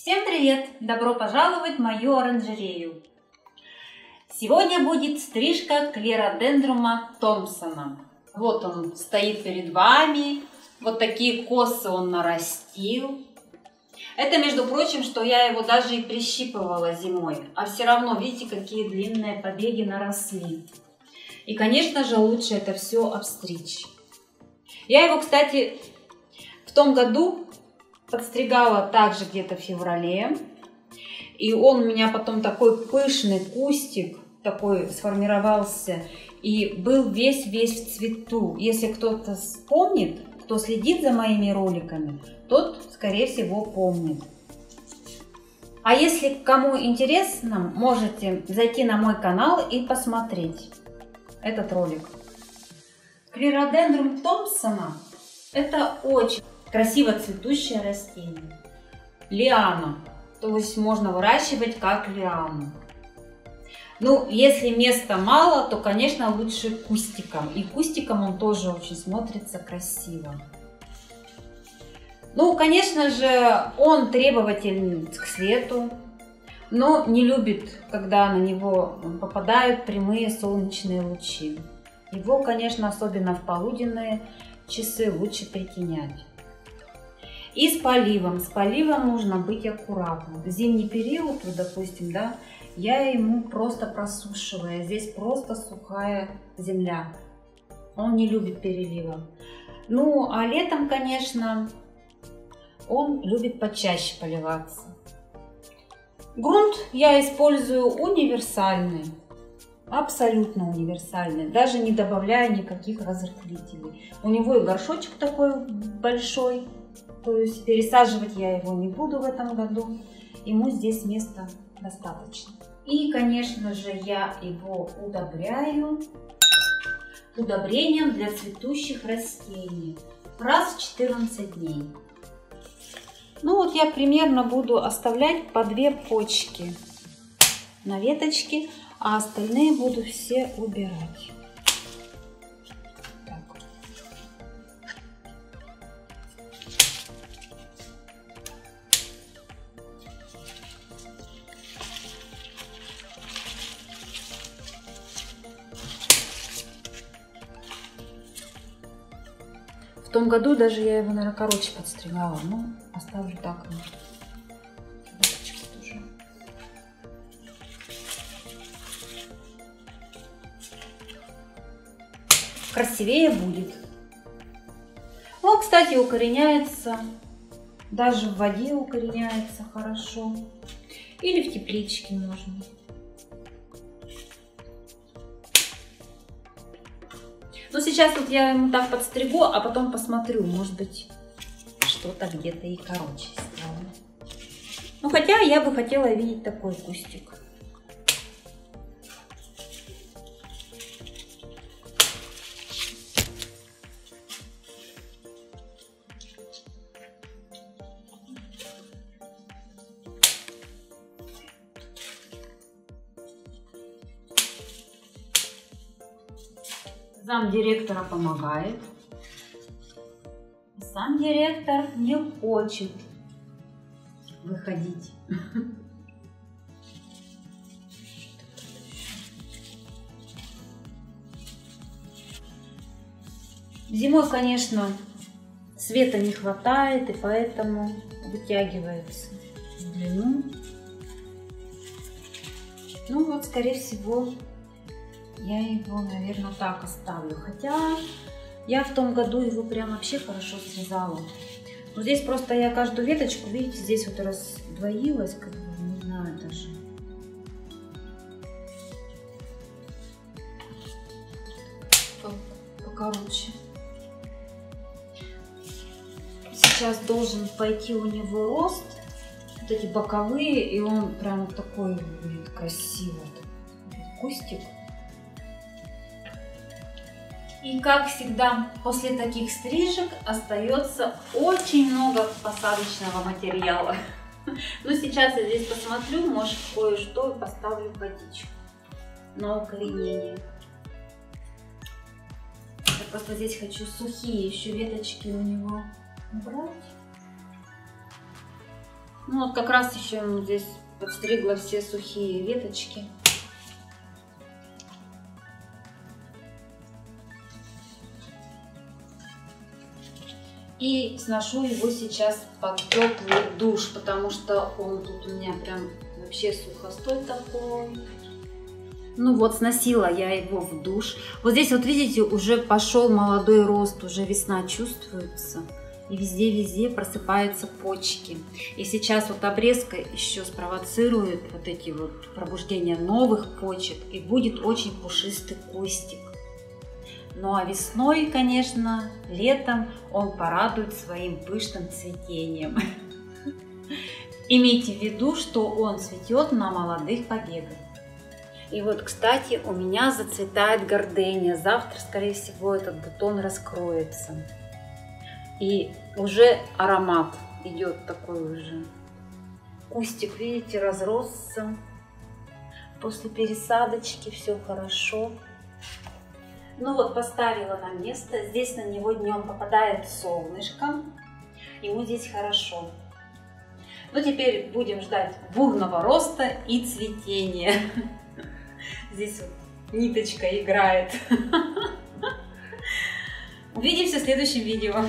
Всем привет! Добро пожаловать в мою оранжерею! Сегодня будет стрижка клеродендрума Томпсона. Вот он стоит перед вами, вот такие косы он нарастил. Это, между прочим, что я его даже и прищипывала зимой, а все равно, видите, какие длинные побеги наросли. И, конечно же, лучше это все обстричь. Я его, кстати, в том году подстригала также где-то в феврале. И он у меня потом такой пышный кустик такой сформировался. И был весь в цвету. Если кто-то вспомнит, кто следит за моими роликами, тот, скорее всего, помнит. А если кому интересно, можете зайти на мой канал и посмотреть этот ролик. Клеродендрум Томпсона — это очень красиво цветущее растение. Лиана. То есть можно выращивать как лиану. Ну, если места мало, то, конечно, лучше кустиком. И кустиком он тоже очень смотрится красиво. Ну, конечно же, он требователен к свету, но не любит, когда на него попадают прямые солнечные лучи. Его, конечно, особенно в полуденные часы лучше притенять. И с поливом. С поливом нужно быть аккуратным. В зимний период, вот, допустим, да, я ему просто просушиваю. Здесь просто сухая земля. Он не любит перелива. Ну, а летом, конечно, он любит почаще поливаться. Грунт я использую универсальный. Абсолютно универсальный. Даже не добавляя никаких разрыхлителей. У него и горшочек такой большой. То есть пересаживать я его не буду в этом году, ему здесь места достаточно. И, конечно же, я его удобряю удобрением для цветущих растений раз в 14 дней. Ну вот я примерно буду оставлять по 2 почки на веточке, а остальные буду все убирать. В том году даже я его, наверное, короче подстригала, но оставлю так. Красивее будет. Он, кстати, укореняется, даже в воде укореняется хорошо. Или в тепличке можно. Ну, сейчас вот я ему так подстригу, а потом посмотрю, может быть, что-то где-то и короче стало. Ну, хотя я бы хотела видеть такой кустик. Зам директора помогает. Сам директор не хочет выходить. Зимой, конечно, света не хватает, и поэтому вытягивается в длину. Ну вот, скорее всего, я его, наверное, так оставлю. Хотя я в том году его прям вообще хорошо срезала. Но здесь просто я каждую веточку, видите, здесь вот раздвоилась, как бы, не знаю даже. Покороче. Сейчас должен пойти у него рост. Вот эти боковые, и он прям такой будет красивый. Кустик. И, как всегда, после таких стрижек остается очень много посадочного материала. Но сейчас я здесь посмотрю, может, кое-что поставлю в водичку на укоренение. Я просто здесь хочу сухие еще веточки у него убрать. Ну вот как раз еще здесь подстригла все сухие веточки. И сношу его сейчас под теплый душ, потому что он тут у меня прям вообще сухостой такой. Ну вот, сносила я его в душ. Вот здесь вот, видите, уже пошел молодой рост, уже весна чувствуется. И везде-везде просыпаются почки. И сейчас вот обрезка еще спровоцирует вот эти вот пробуждения новых почек. И будет очень пушистый кустик. Ну а весной, конечно, летом он порадует своим пышным цветением. Имейте в виду, что он цветет на молодых побегах. И вот, кстати, у меня зацветает гордения. Завтра, скорее всего, этот бутон раскроется. И уже аромат идет такой уже. Кустик, видите, разросся. После пересадочки все хорошо. Ну вот, поставила на место. Здесь на него днем попадает солнышко. Ему здесь хорошо. Ну теперь будем ждать бурного роста и цветения. Здесь вот ниточка играет. Увидимся в следующем видео.